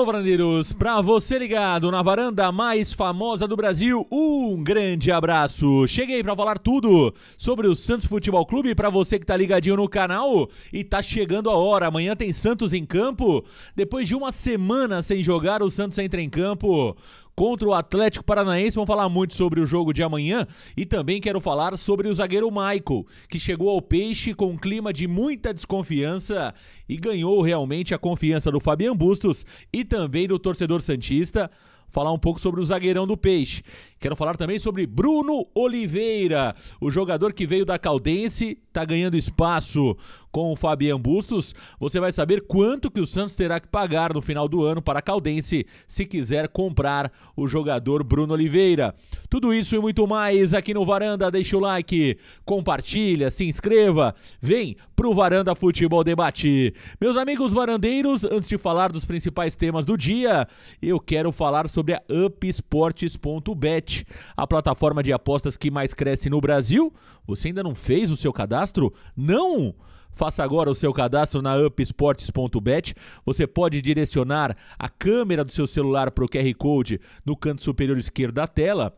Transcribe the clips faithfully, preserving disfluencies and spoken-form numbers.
Alô, varandeiros, pra você ligado na varanda mais famosa do Brasil, um grande abraço. Cheguei pra falar tudo sobre o Santos Futebol Clube, pra você que tá ligadinho no canal, e tá chegando a hora. Amanhã tem Santos em campo. Depois de uma semana sem jogar, o Santos entra em campo contra o Atlético Paranaense. Vamos falar muito sobre o jogo de amanhã e também quero falar sobre o zagueiro Maicon, que chegou ao Peixe com um clima de muita desconfiança e ganhou realmente a confiança do Fabián Bustos e também do torcedor santista. Falar um pouco sobre o zagueirão do Peixe. Quero falar também sobre Bruno Oliveira, o jogador que veio da Caldense, tá ganhando espaço com o Fabián Bustos. Você vai saber quanto que o Santos terá que pagar no final do ano para a Caldense se quiser comprar o jogador Bruno Oliveira. Tudo isso e muito mais aqui no Varanda. Deixa o like, compartilha, se inscreva, vem pro Varanda Futebol Debate. Meus amigos varandeiros, antes de falar dos principais temas do dia, eu quero falar sobre sobre a UpSports ponto bet, a plataforma de apostas que mais cresce no Brasil. Você ainda não fez o seu cadastro? Não! Faça agora o seu cadastro na UpSports ponto bet. Você pode direcionar a câmera do seu celular para o Q R Code no canto superior esquerdo da tela,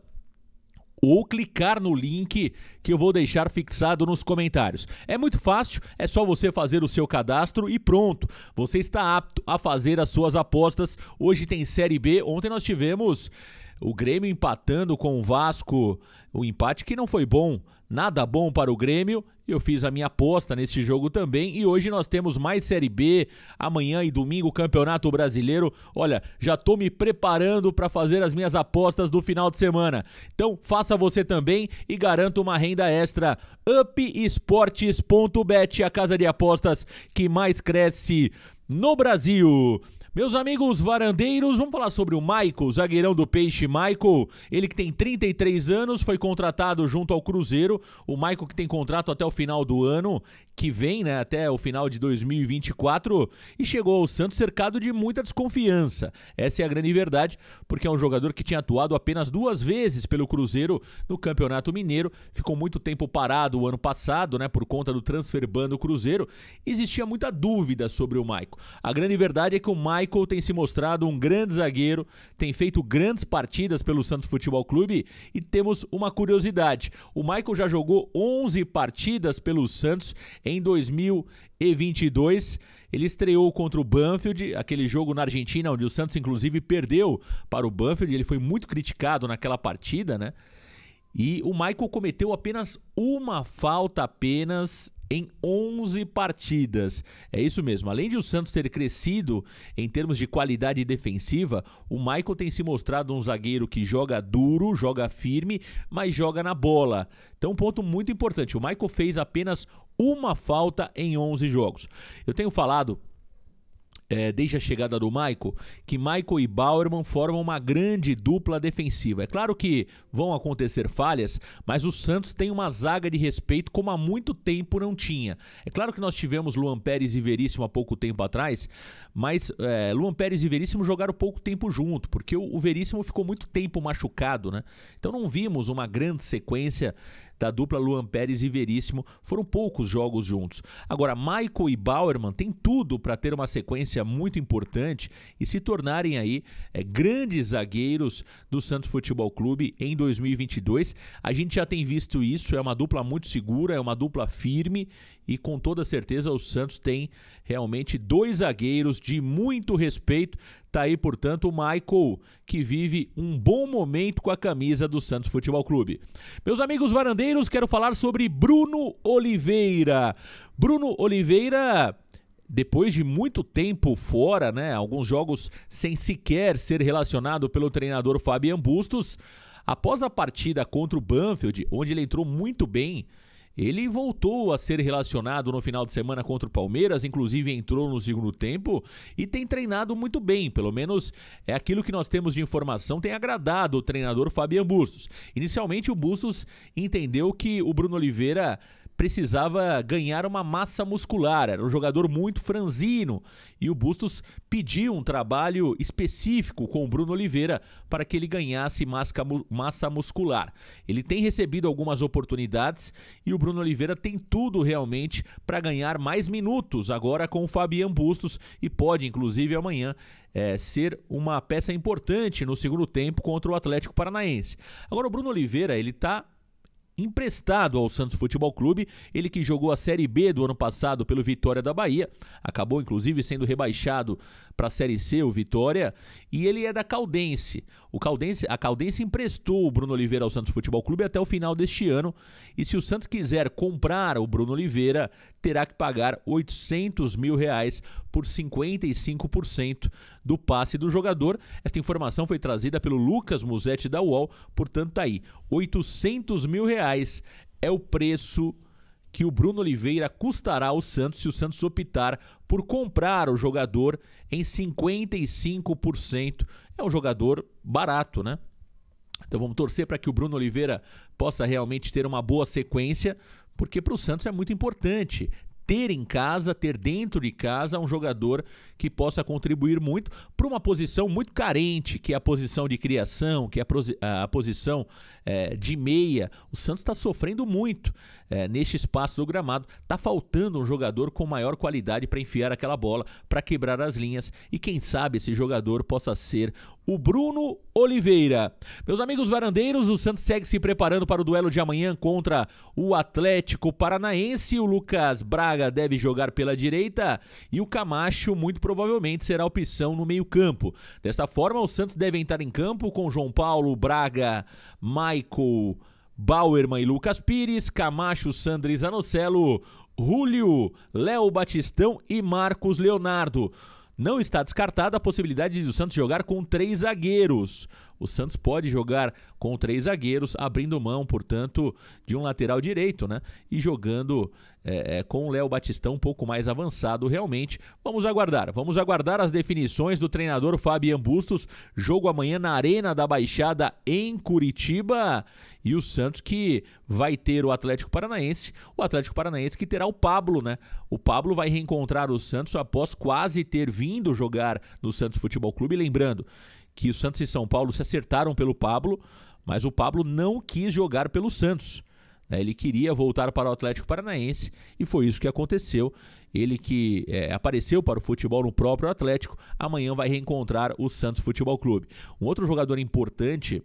ou clicar no link que eu vou deixar fixado nos comentários. É muito fácil, é só você fazer o seu cadastro e pronto. Você está apto a fazer as suas apostas. Hoje tem Série B, ontem nós tivemos o Grêmio empatando com o Vasco, o empate que não foi bom, nada bom para o Grêmio. Eu fiz a minha aposta nesse jogo também e hoje nós temos mais Série B, amanhã e domingo Campeonato Brasileiro. Olha, já tô me preparando para fazer as minhas apostas do final de semana. Então faça você também e garanta uma renda extra. UpSports ponto bet, a casa de apostas que mais cresce no Brasil. Meus amigos varandeiros, vamos falar sobre o Maicon, zagueirão do Peixe. Maicon, ele que tem trinta e três anos, foi contratado junto ao Cruzeiro. O Maicon que tem contrato até o final do ano, que vem, né, até o final de dois mil e vinte e quatro, e chegou ao Santos cercado de muita desconfiança. Essa é a grande verdade, porque é um jogador que tinha atuado apenas duas vezes pelo Cruzeiro no Campeonato Mineiro. Ficou muito tempo parado o ano passado, né, por conta do transfer ban do Cruzeiro. Existia muita dúvida sobre o Maicon. A grande verdade é que o Maicon Maicon tem se mostrado um grande zagueiro, tem feito grandes partidas pelo Santos Futebol Clube e temos uma curiosidade. O Maicon já jogou onze partidas pelo Santos em dois mil e vinte e dois. Ele estreou contra o Banfield, aquele jogo na Argentina onde o Santos inclusive perdeu para o Banfield. Ele foi muito criticado naquela partida, né? E o Maicon cometeu apenas uma falta apenas em onze partidas. É isso mesmo. Além de o Santos ter crescido em termos de qualidade defensiva, o Maicon tem se mostrado um zagueiro que joga duro, joga firme, mas joga na bola. Então, um ponto muito importante. O Maicon fez apenas uma falta em onze jogos. Eu tenho falado É, desde a chegada do Maicon, que Maicon e Bauerman formam uma grande dupla defensiva. É claro que vão acontecer falhas, mas o Santos tem uma zaga de respeito como há muito tempo não tinha. É claro que nós tivemos Luan Pérez e Veríssimo há pouco tempo atrás, mas é, Luan Pérez e Veríssimo jogaram pouco tempo junto, porque o, o Veríssimo ficou muito tempo machucado, né? Então não vimos uma grande sequência da dupla Luan Pérez e Veríssimo. Foram poucos jogos juntos. Agora, Maicon e Bauerman têm tudo para ter uma sequência muito importante e se tornarem aí é, grandes zagueiros do Santos Futebol Clube em dois mil e vinte e dois. A gente já tem visto isso, é uma dupla muito segura, é uma dupla firme e com toda certeza o Santos tem realmente dois zagueiros de muito respeito. Tá aí, portanto, o Maicon, que vive um bom momento com a camisa do Santos Futebol Clube. Meus amigos varandeiros, quero falar sobre Bruno Oliveira. Bruno Oliveira, depois de muito tempo fora, né, alguns jogos sem sequer ser relacionado pelo treinador Fabián Bustos, após a partida contra o Banfield, onde ele entrou muito bem, ele voltou a ser relacionado no final de semana contra o Palmeiras, inclusive entrou no segundo tempo e tem treinado muito bem, pelo menos é aquilo que nós temos de informação, tem agradado o treinador Fabián Bustos. Inicialmente o Bustos entendeu que o Bruno Oliveira precisava ganhar uma massa muscular, era um jogador muito franzino, e o Bustos pediu um trabalho específico com o Bruno Oliveira para que ele ganhasse massa muscular. Ele tem recebido algumas oportunidades e o Bruno Oliveira tem tudo realmente para ganhar mais minutos agora com o Fabián Bustos, e pode inclusive amanhã É, ser uma peça importante no segundo tempo contra o Atlético Paranaense. Agora o Bruno Oliveira, ele está emprestado ao Santos Futebol Clube, ele que jogou a Série B do ano passado pelo Vitória da Bahia, acabou inclusive sendo rebaixado para a Série C, o Vitória, e ele é da Caldense. O Caldense, a Caldense emprestou o Bruno Oliveira ao Santos Futebol Clube até o final deste ano, e se o Santos quiser comprar o Bruno Oliveira, terá que pagar oitocentos mil reais por cinquenta e cinco por cento do passe do jogador. Esta informação foi trazida pelo Lucas Muzetti da U O L, portanto tá aí, oitocentos mil reais é o preço que o Bruno Oliveira custará ao Santos se o Santos optar por comprar o jogador em cinquenta e cinco por cento. É um jogador barato, né? Então vamos torcer para que o Bruno Oliveira possa realmente ter uma boa sequência, porque para o Santos é muito importante ter em casa, ter dentro de casa um jogador que possa contribuir muito para uma posição muito carente, que é a posição de criação, que é a, a posição é, de meia. O Santos está sofrendo muito é, neste espaço do gramado. Está faltando um jogador com maior qualidade para enfiar aquela bola, para quebrar as linhas, e quem sabe esse jogador possa ser o Bruno Oliveira. Meus amigos varandeiros, o Santos segue se preparando para o duelo de amanhã contra o Atlético Paranaense. O Lucas Braga deve jogar pela direita e o Camacho muito provavelmente será a opção no meio-campo. Desta forma, o Santos deve entrar em campo com João Paulo, Braga, Maicon, Bauerman e Lucas Pires, Camacho, Sandro e Zanocelo, Júlio, Léo Batistão e Marcos Leonardo. Não está descartada a possibilidade de o Santos jogar com três zagueiros. O Santos pode jogar com três zagueiros, abrindo mão, portanto, de um lateral direito, né? E jogando é, com o Léo Batistão um pouco mais avançado, realmente. Vamos aguardar, vamos aguardar as definições do treinador Fabián Bustos. Jogo amanhã na Arena da Baixada, em Curitiba. E o Santos que vai ter o Atlético Paranaense, o Atlético Paranaense que terá o Pablo, né? O Pablo vai reencontrar o Santos após quase ter vindo jogar no Santos Futebol Clube. Lembrando que o Santos e São Paulo se acertaram pelo Pablo, mas o Pablo não quis jogar pelo Santos. Ele queria voltar para o Atlético Paranaense e foi isso que aconteceu. Ele que é, apareceu para o futebol no próprio Atlético, amanhã vai reencontrar o Santos Futebol Clube. Um outro jogador importante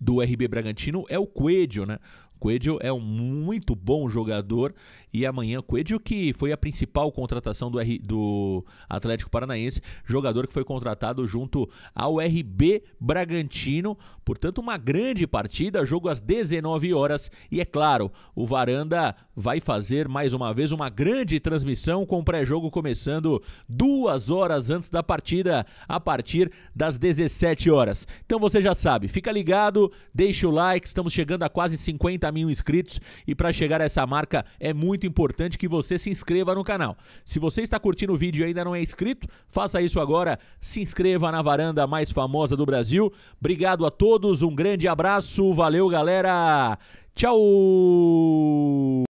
do R B Bragantino é o Coelho, né? Coelho é um muito bom jogador, e amanhã Coelho, que foi a principal contratação do, R... do Atlético Paranaense, jogador que foi contratado junto ao R B Bragantino, portanto uma grande partida, jogo às dezenove horas, e é claro, o Varanda vai fazer mais uma vez uma grande transmissão com o pré-jogo começando duas horas antes da partida, a partir das dezessete horas. Então você já sabe, fica ligado, deixa o like, estamos chegando a quase cinquenta mil inscritos, e para chegar a essa marca é muito importante que você se inscreva no canal. Se você está curtindo o vídeo e ainda não é inscrito, faça isso agora, se inscreva na varanda mais famosa do Brasil. Obrigado a todos, um grande abraço, valeu galera, tchau!